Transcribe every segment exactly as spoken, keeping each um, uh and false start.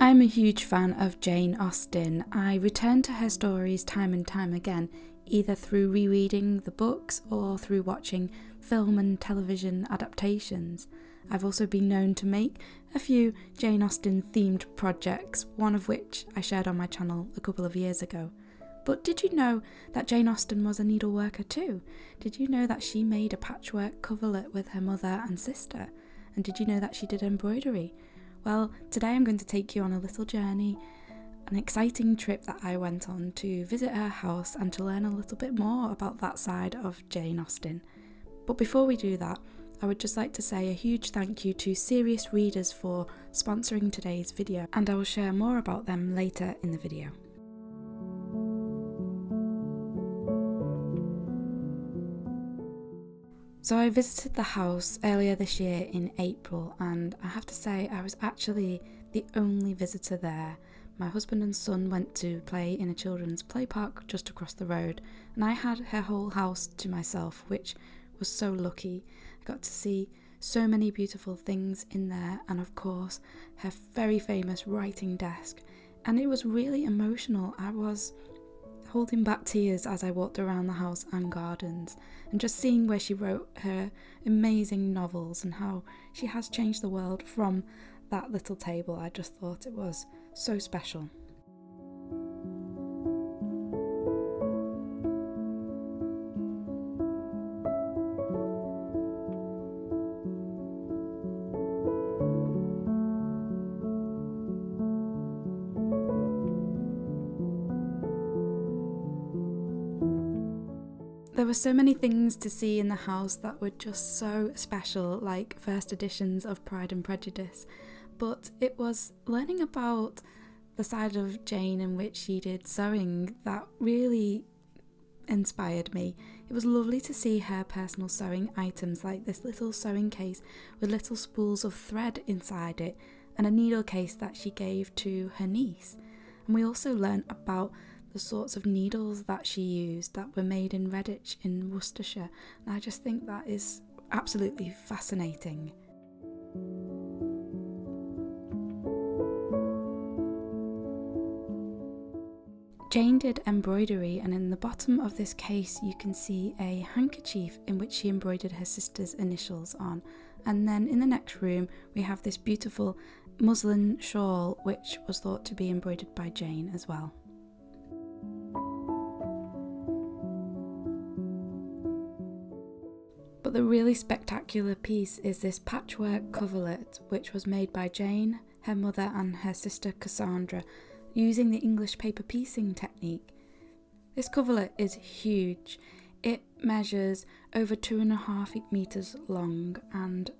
I'm a huge fan of Jane Austen. I return to her stories time and time again, either through rereading the books or through watching film and television adaptations. I've also been known to make a few Jane Austen themed projects, one of which I shared on my channel a couple of years ago. But did you know that Jane Austen was a needleworker too? Did you know that she made a patchwork coverlet with her mother and sister? And did you know that she did embroidery? Well, today I'm going to take you on a little journey, an exciting trip that I went on to visit her house and to learn a little bit more about that side of Jane Austen. But before we do that, I would just like to say a huge thank you to Serious Readers for sponsoring today's video, and I will share more about them later in the video. So I visited the house earlier this year in April, and I have to say I was actually the only visitor there. My husband and son went to play in a children's play park just across the road, and I had her whole house to myself, which was so lucky. I got to see so many beautiful things in there, and of course her very famous writing desk, and it was really emotional. I was holding back tears as I walked around the house and gardens, and just seeing where she wrote her amazing novels and how she has changed the world from that little table. I just thought it was so special. There were so many things to see in the house that were just so special, like first editions of Pride and Prejudice, but it was learning about the side of Jane in which she did sewing that really inspired me. It was lovely to see her personal sewing items, like this little sewing case with little spools of thread inside it, and a needle case that she gave to her niece. And we also learnt about the sorts of needles that she used that were made in Redditch in Worcestershire, and I just think that is absolutely fascinating. Jane did embroidery, and in the bottom of this case you can see a handkerchief in which she embroidered her sister's initials on, and then in the next room we have this beautiful muslin shawl which was thought to be embroidered by Jane as well. But the really spectacular piece is this patchwork coverlet, which was made by Jane, her mother and her sister Cassandra, using the English paper piecing technique. This coverlet is huge. It measures over two and a half meters long and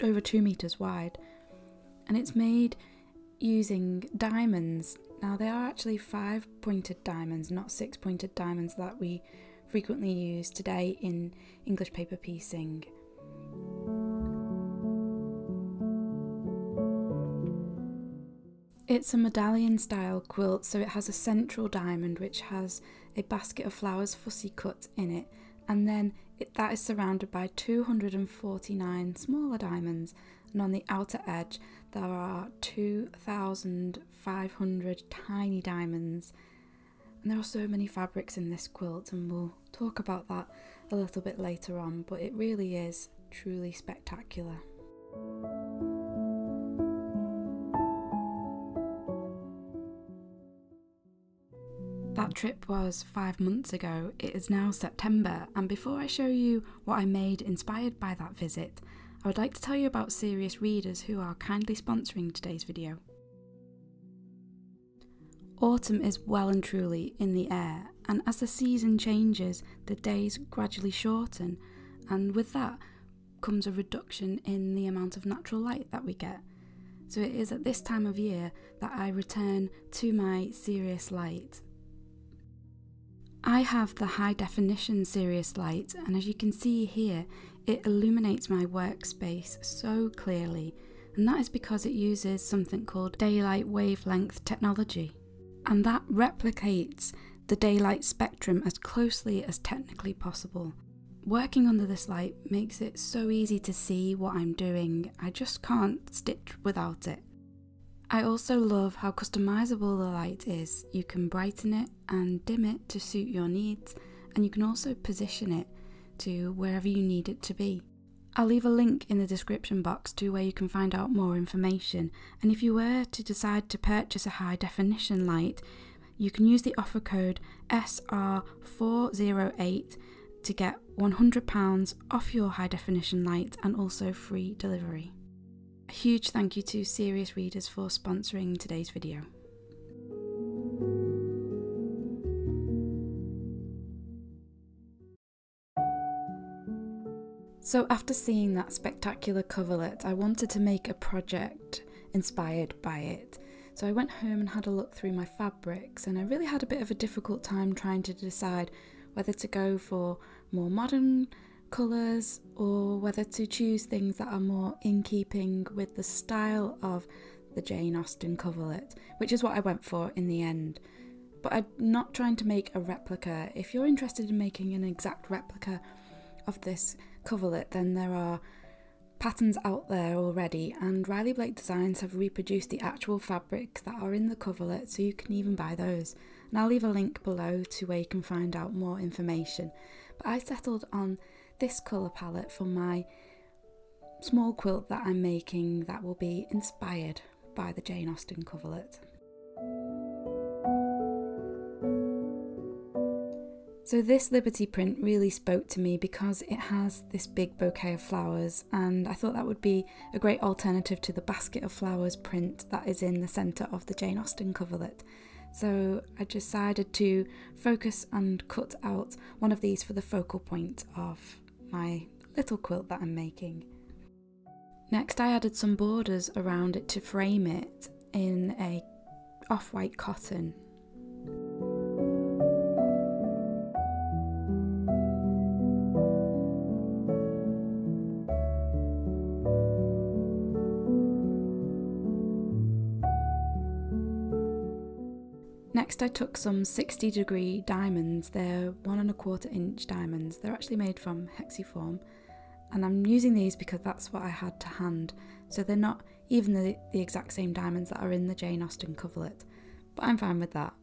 over two meters wide. And it's made using diamonds. Now they are actually five pointed diamonds, not six pointed diamonds that we frequently used today in English paper piecing. It's a medallion style quilt, so it has a central diamond which has a basket of flowers fussy cut in it, and then it, that is surrounded by two hundred forty-nine smaller diamonds, and on the outer edge there are two thousand five hundred tiny diamonds. And there are so many fabrics in this quilt, and we'll talk about that a little bit later on, but it really is truly spectacular. That trip was five months ago. It is now September, and before I show you what I made inspired by that visit, I would like to tell you about Serious Readers, who are kindly sponsoring today's video. Autumn is well and truly in the air, and as the season changes, the days gradually shorten, and with that comes a reduction in the amount of natural light that we get. So it is at this time of year that I return to my Serious Light. I have the high definition Serious Light, and as you can see here, it illuminates my workspace so clearly, and that is because it uses something called Daylight Wavelength Technology. And that replicates the daylight spectrum as closely as technically possible. Working under this light makes it so easy to see what I'm doing. I just can't stitch without it. I also love how customizable the light is. You can brighten it and dim it to suit your needs, and you can also position it to wherever you need it to be. I'll leave a link in the description box to where you can find out more information, and if you were to decide to purchase a high definition light, you can use the offer code S R four zero eight to get one hundred pounds off your high definition light and also free delivery. A huge thank you to Serious Readers for sponsoring today's video. So after seeing that spectacular coverlet, I wanted to make a project inspired by it. So I went home and had a look through my fabrics, and I really had a bit of a difficult time trying to decide whether to go for more modern colours or whether to choose things that are more in keeping with the style of the Jane Austen coverlet, which is what I went for in the end. But I'm not trying to make a replica. If you're interested in making an exact replica of this coverlet, then there are patterns out there already, and Riley Blake Designs have reproduced the actual fabrics that are in the coverlet, so you can even buy those. And I'll leave a link below to where you can find out more information. But I settled on this colour palette for my small quilt that I'm making that will be inspired by the Jane Austen coverlet. So this Liberty print really spoke to me because it has this big bouquet of flowers, and I thought that would be a great alternative to the basket of flowers print that is in the centre of the Jane Austen coverlet. So I decided to focus and cut out one of these for the focal point of my little quilt that I'm making. Next I added some borders around it to frame it in a off-white cotton. Next I took some sixty degree diamonds. They're one and a quarter inch diamonds. They're actually made from hexiform, and I'm using these because that's what I had to hand, so they're not even the, the exact same diamonds that are in the Jane Austen coverlet, but I'm fine with that.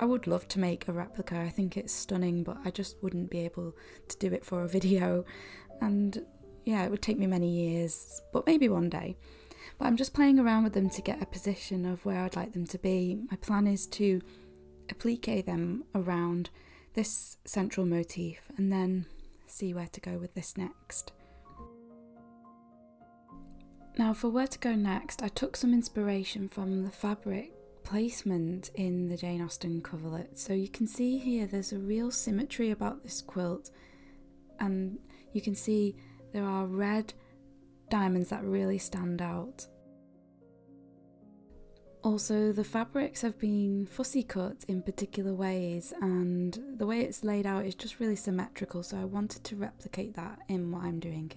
I would love to make a replica. I think it's stunning, but I just wouldn't be able to do it for a video, and yeah, it would take me many years, but maybe one day. But I'm just playing around with them to get a position of where I'd like them to be. My plan is to applique them around this central motif and then see where to go with this next. Now for where to go next, I took some inspiration from the fabric placement in the Jane Austen coverlet. So you can see here there's a real symmetry about this quilt, and you can see there are red diamonds that really stand out. Also, the fabrics have been fussy cut in particular ways, and the way it's laid out is just really symmetrical, so I wanted to replicate that in what I'm doing.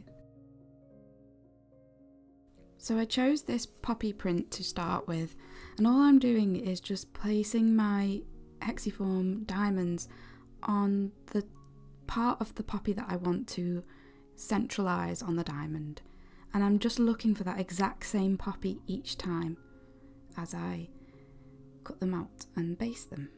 So I chose this poppy print to start with, and all I'm doing is just placing my hexiform diamonds on the part of the poppy that I want to centralise on the diamond. And I'm just looking for that exact same poppy each time as I cut them out and base them.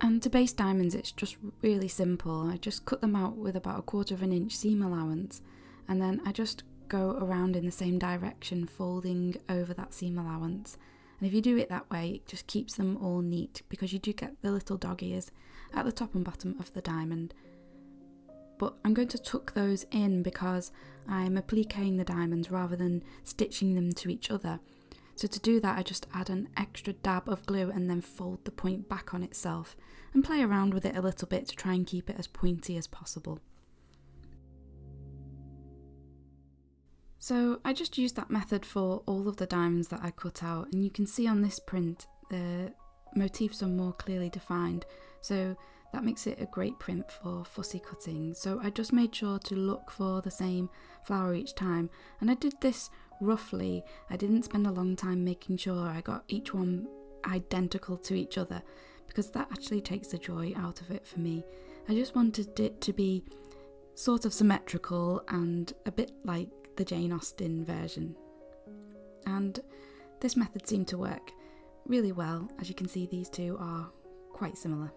And to base diamonds, it's just really simple. I just cut them out with about a quarter of an inch seam allowance, and then I just go around in the same direction, folding over that seam allowance. And if you do it that way, it just keeps them all neat, because you do get the little dog ears at the top and bottom of the diamond. But I'm going to tuck those in because I'm appliquing the diamonds rather than stitching them to each other. So to do that, I just add an extra dab of glue and then fold the point back on itself and play around with it a little bit to try and keep it as pointy as possible. So I just used that method for all of the diamonds that I cut out, and you can see on this print the motifs are more clearly defined. So that makes it a great print for fussy cutting. So I just made sure to look for the same flower each time, and I did this roughly. I didn't spend a long time making sure I got each one identical to each other, because that actually takes the joy out of it for me. I just wanted it to be sort of symmetrical and a bit like the Jane Austen version. And This method seemed to work really well. As you can see, these two are quite similar.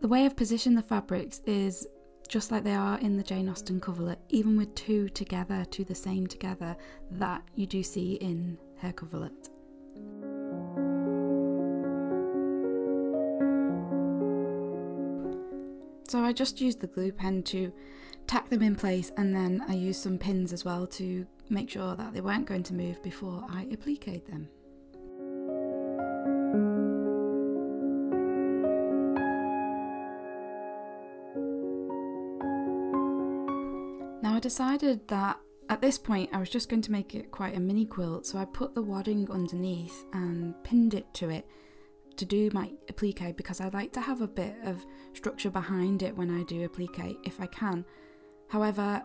The way I've positioned the fabrics is just like they are in the Jane Austen coverlet, even with two together, two the same together, that you do see in her coverlet. So I just used the glue pen to tack them in place, and then I used some pins as well to make sure that they weren't going to move before I appliqued them. I decided that at this point I was just going to make it quite a mini quilt, so I put the wadding underneath and pinned it to it to do my applique, because I like to have a bit of structure behind it when I do applique if I can. However,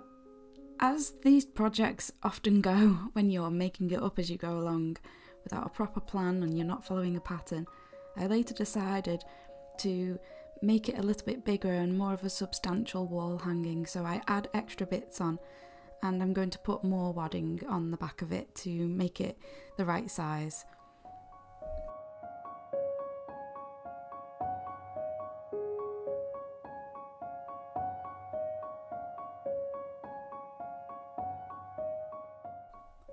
as these projects often go when you're making it up as you go along without a proper plan and you're not following a pattern, I later decided to make it a little bit bigger and more of a substantial wall hanging, so I add extra bits on, and I'm going to put more wadding on the back of it to make it the right size.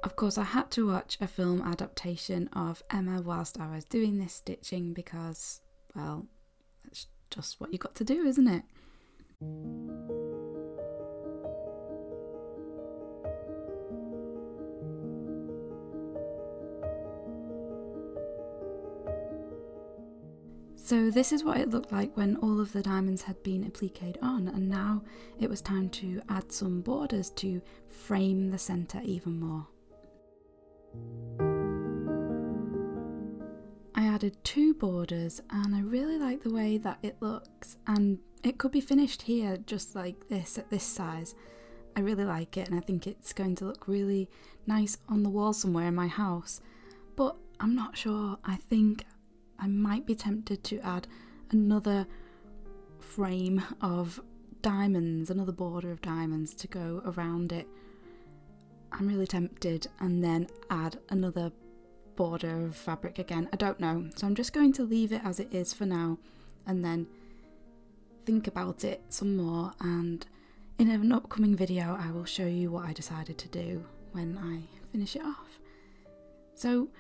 Of course, I had to watch a film adaptation of Emma whilst I was doing this stitching, because, well, that's just what you got to do, isn't it? So this is what it looked like when all of the diamonds had been appliqued on, and now it was time to add some borders to frame the centre even more. Added two borders, and I really like the way that it looks, and it could be finished here just like this at this size. I really like it, and I think it's going to look really nice on the wall somewhere in my house, but I'm not sure. I think I might be tempted to add another frame of diamonds, another border of diamonds to go around it. I'm really tempted, and then add another border of fabric again. I don't know, so I'm just going to leave it as it is for now, and then think about it some more, and in an upcoming video I will show you what I decided to do when I finish it off. So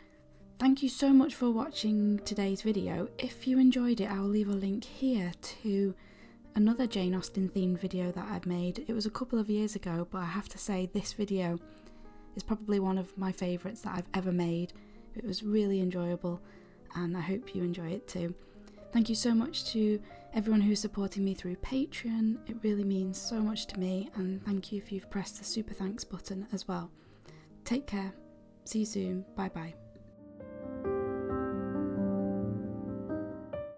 thank you so much for watching today's video. If you enjoyed it, I will leave a link here to another Jane Austen themed video that I've made. It was a couple of years ago, but I have to say this video is probably one of my favourites that I've ever made. It was really enjoyable, and I hope you enjoy it too. Thank you so much to everyone who's supporting me through Patreon. It really means so much to me, and thank you if you've pressed the super thanks button as well. Take care. See you soon. Bye bye.